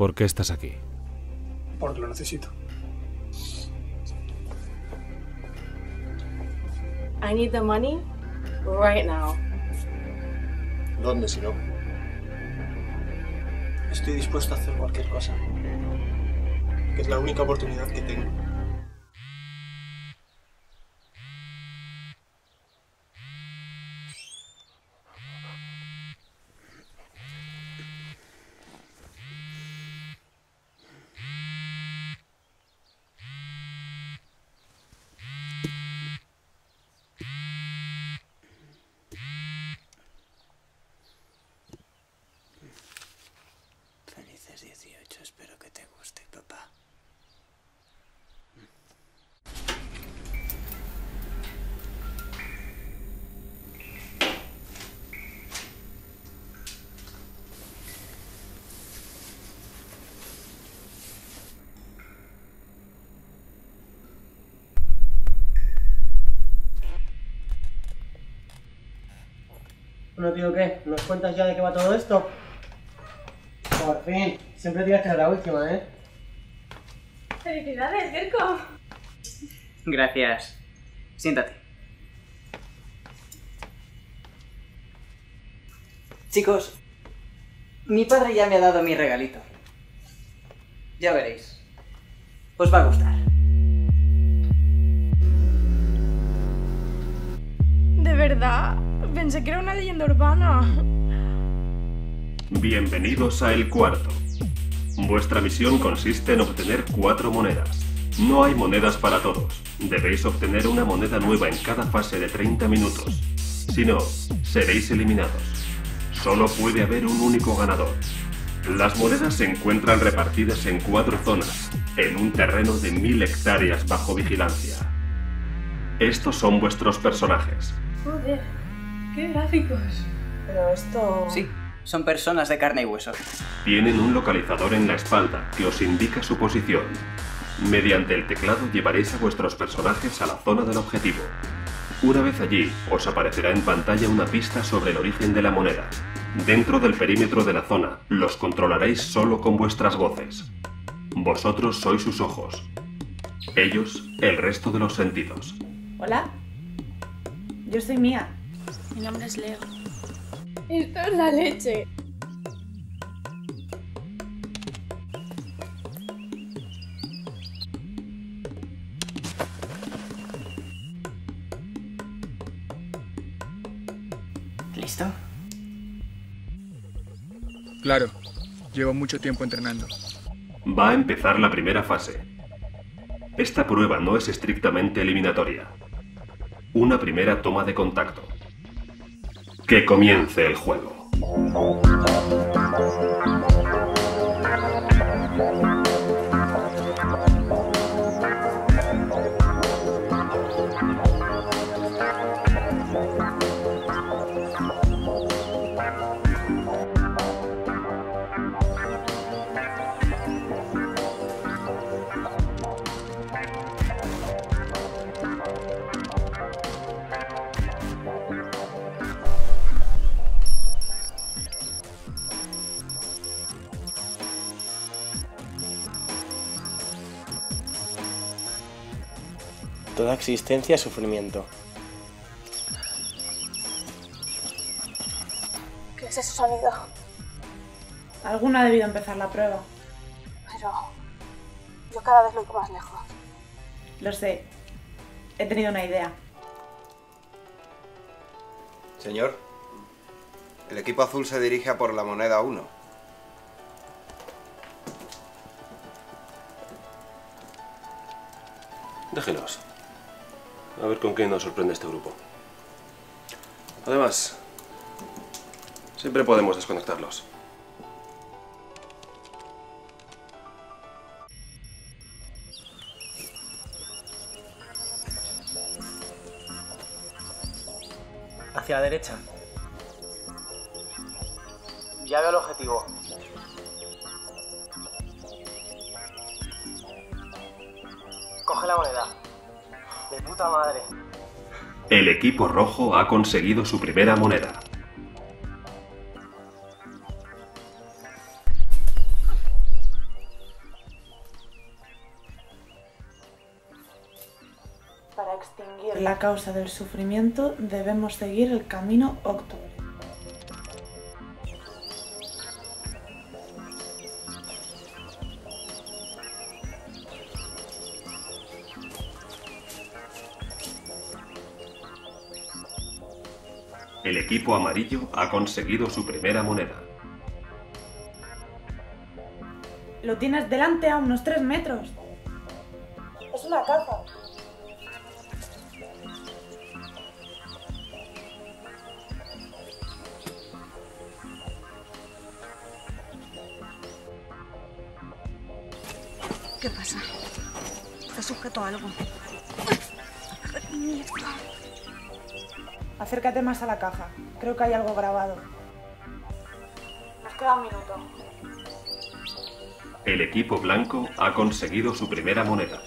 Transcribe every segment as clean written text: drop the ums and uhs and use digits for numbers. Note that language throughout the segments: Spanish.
¿Por qué estás aquí? Porque lo necesito. I need the money right now. ¿Dónde si no? Estoy dispuesto a hacer cualquier cosa. Es la única oportunidad que tengo. Bueno, tío, ¿qué? ¿Nos cuentas ya de qué va todo esto? Por fin, siempre tienes que ser la última, ¿eh? ¡Felicidades, Guerko! Gracias. Siéntate. Chicos, mi padre ya me ha dado mi regalito. Ya veréis. Os va a gustar. ¿De verdad? Pensé que era una leyenda urbana. Bienvenidos a El Cuarto. Vuestra misión consiste en obtener 4 monedas. No hay monedas para todos. Debéis obtener una moneda nueva en cada fase de 30 minutos. Si no, seréis eliminados. Solo puede haber un único ganador. Las monedas se encuentran repartidas en 4 zonas, en un terreno de 1000 hectáreas bajo vigilancia. Estos son vuestros personajes. Joder. ¡Qué gráficos! Pero esto... Sí, son personas de carne y hueso. Tienen un localizador en la espalda que os indica su posición. Mediante el teclado llevaréis a vuestros personajes a la zona del objetivo. Una vez allí, os aparecerá en pantalla una pista sobre el origen de la moneda. Dentro del perímetro de la zona, los controlaréis solo con vuestras voces. Vosotros sois sus ojos. Ellos, el resto de los sentidos. Hola, yo soy Mía. Mi nombre es Leo. Esto es la leche. ¿Listo? Claro. Llevo mucho tiempo entrenando. Va a empezar la primera fase. Esta prueba no es estrictamente eliminatoria. Una primera toma de contacto. Que comience el juego. Toda existencia es sufrimiento. ¿Qué es ese sonido? Alguno ha debido empezar la prueba. Pero... yo cada vez lo voy más lejos. Lo sé. He tenido una idea. Señor, el equipo azul se dirige a por la moneda 1. Déjenos. A ver con qué nos sorprende este grupo. Además, siempre podemos desconectarlos. Hacia la derecha. Ya veo el objetivo. Coge la moneda. ¡De puta madre! El equipo rojo ha conseguido su primera moneda. causa del sufrimiento debemos seguir el camino octubre. El equipo amarillo ha conseguido su primera moneda. Lo tienes delante a unos 3 metros. Es una caja. ¿Qué pasa? Está sujeto a algo. Acércate más a la caja. Creo que hay algo grabado. Nos queda un minuto. El equipo blanco ha conseguido su primera moneda.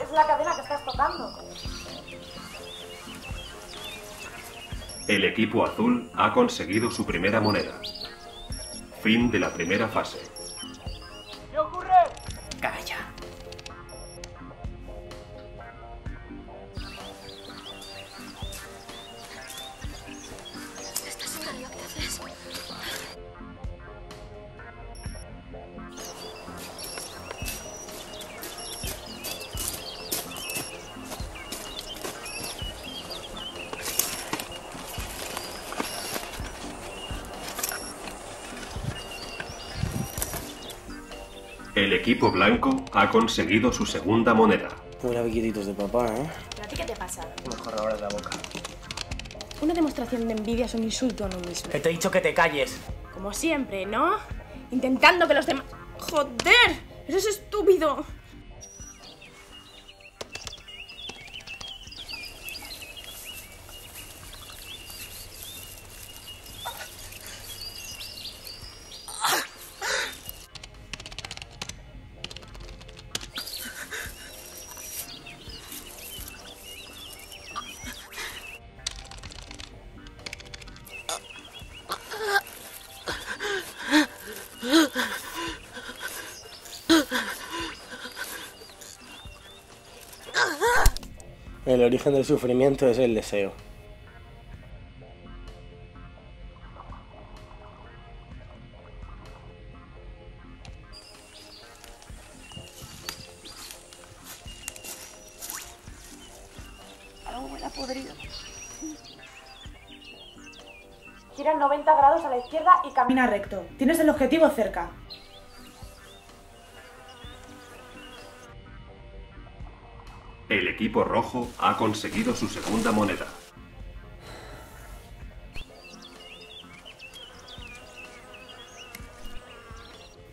Es la cadena que estás tocando. El equipo azul ha conseguido su primera moneda. Fin de la primera fase. ¿Qué ocurre? Calla. El equipo blanco ha conseguido su segunda moneda. Huele a biquititos de papá, ¿eh? ¿A ti qué te pasa? Mejor ahora de la boca. Una demostración de envidia es un insulto a uno mismo. Que te he dicho que te calles. Como siempre, ¿no? Intentando que los demás... ¡Joder! ¡Eso es estúpido! El origen del sufrimiento es el deseo. Algo huele a podrido. Gira 90 grados a la izquierda y camina recto. Tienes el objetivo cerca. El equipo rojo ha conseguido su segunda moneda.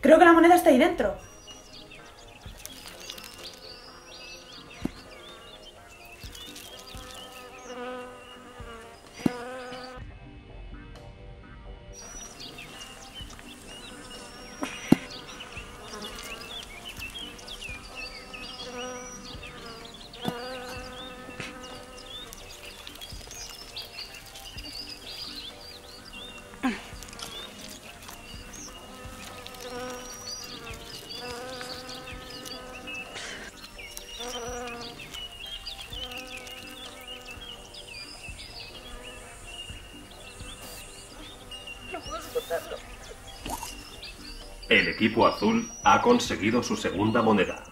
Creo que la moneda está ahí dentro. El equipo azul ha conseguido su segunda moneda.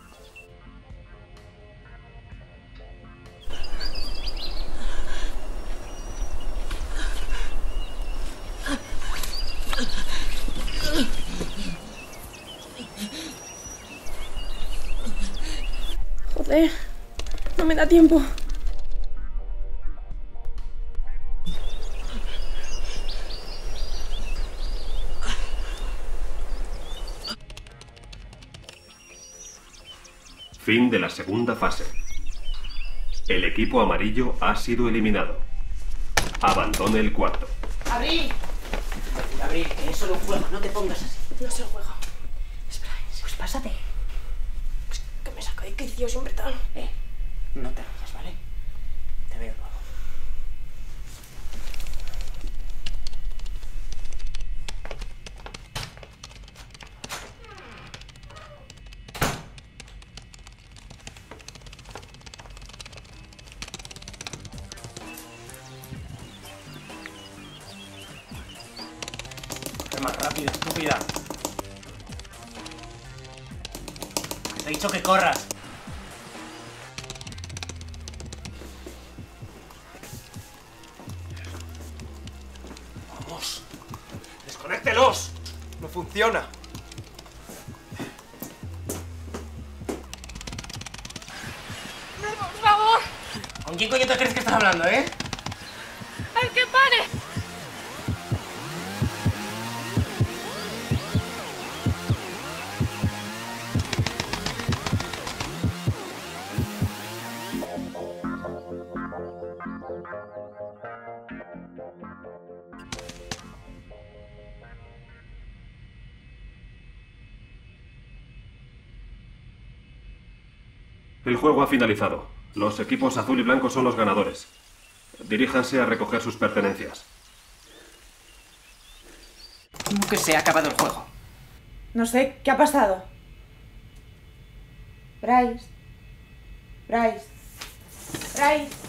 Joder, no me da tiempo. Fin de la segunda fase. El equipo amarillo ha sido eliminado. Abandone el cuarto. ¡Avril! ¡Avril, que es solo un juego! No te pongas así. No es el juego. Es Bryce. Pues pásate. Pues que me saco de quicio siempre tal. No te vayas, ¿vale? Te veo luego. rápido, estúpida. Te he dicho que corras. Vamos. Desconéctelos. No funciona. No, por favor. ¿Con quién coño te crees que estás hablando, eh? ¡Al que pare! El juego ha finalizado. Los equipos azul y blanco son los ganadores. Diríjanse a recoger sus pertenencias. ¿Cómo que se ha acabado el juego? No sé, ¿qué ha pasado? Bryce. Bryce. Bryce.